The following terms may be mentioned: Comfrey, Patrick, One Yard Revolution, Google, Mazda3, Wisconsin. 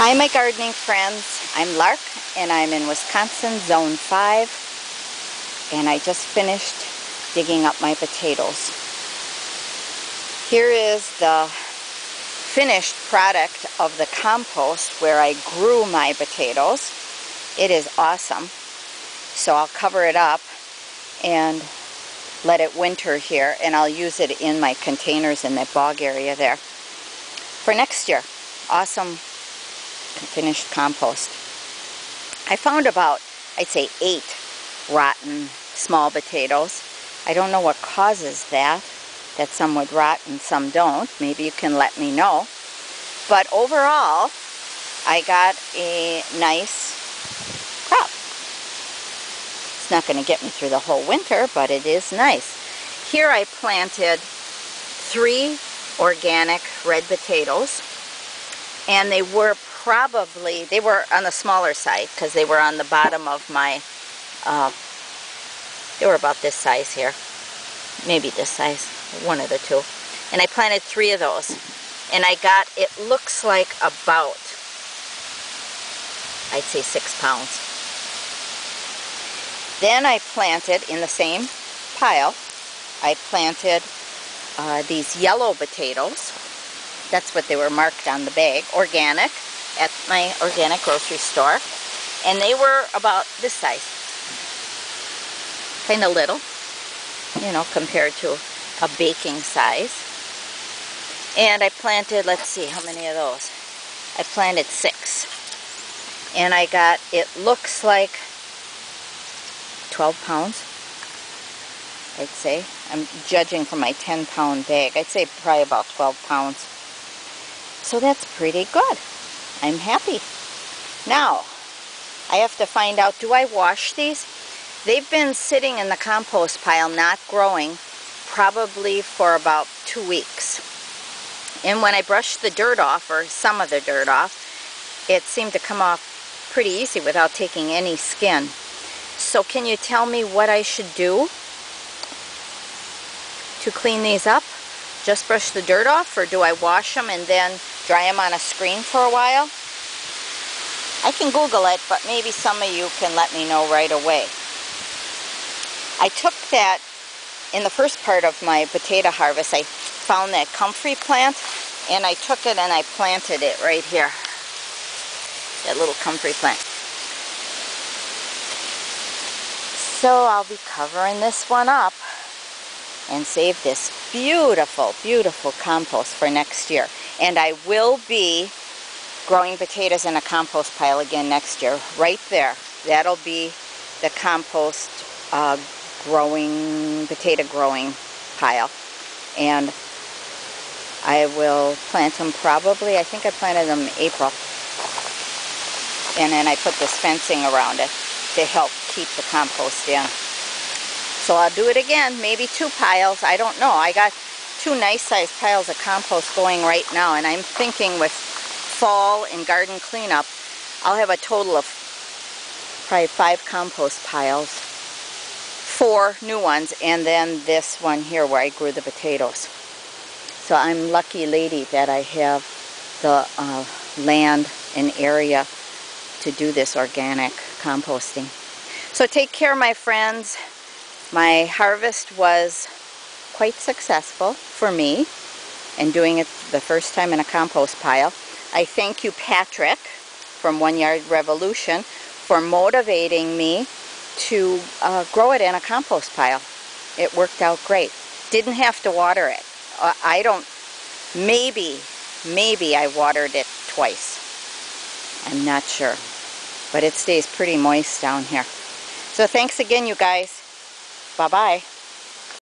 Hi my gardening friends, I'm Lark and I'm in Wisconsin, Zone 5, and I just finished digging up my potatoes. Here is the finished product of the compost where I grew my potatoes. It is awesome, so I'll cover it up and let it winter here, and I'll use it in my containers in that bog area there for next year. Awesome finished compost. I found about, I'd say, 8 rotten small potatoes. I don't know what causes that some would rot and some don't. Maybe you can let me know. But overall, I got a nice crop. It's not going to get me through the whole winter, but it is nice. Here I planted 3 organic red potatoes, and they were probably, they were on the smaller side because they were on the bottom of my, they were about this size here, maybe this size, one of the two. And I planted 3 of those, and I got, it looks like about, I'd say 6 pounds. Then I planted, in the same pile, I planted these yellow potatoes. That's what they were marked on the bag, organic, at my organic grocery store. And they were about this size. Kind of little, you know, compared to a baking size. And I planted, let's see, how many of those? I planted 6. And I got, it looks like 12 pounds, I'd say. I'm judging from my 10-pound bag. I'd say probably about 12 pounds. So that's pretty good. I'm happy. Now, I have to find out, do I wash these? They've been sitting in the compost pile, not growing, probably for about 2 weeks. And when I brushed the dirt off, or some of the dirt off, it seemed to come off pretty easy without taking any skin. So can you tell me what I should do to clean these up? Just brush the dirt off, or do I wash them and then dry them on a screen for a while? I can Google it, but maybe some of you can let me know right away. I took that, in the first part of my potato harvest, I found that comfrey plant, and I took it and I planted it right here. That little comfrey plant. So I'll be covering this one up and save this beautiful, beautiful compost for next year. And I will be growing potatoes in a compost pile again next year, right there. That'll be the compost potato growing pile. And I will plant them probably, I think I planted them in April. And then I put this fencing around it to help keep the compost in. So I'll do it again, maybe 2 piles, I don't know. I got 2 nice sized piles of compost going right now, and I'm thinking with fall and garden cleanup, I'll have a total of probably 5 compost piles, 4 new ones, and then this one here where I grew the potatoes. So I'm lucky lady that I have the land and area to do this organic composting. So take care, my friends. My harvest was quite successful for me, and doing it the first time in a compost pile. I thank you, Patrick, from One Yard Revolution, for motivating me to grow it in a compost pile. It worked out great. Didn't have to water it. I don't, maybe I watered it twice. I'm not sure, but it stays pretty moist down here. So thanks again, you guys. Bye-bye.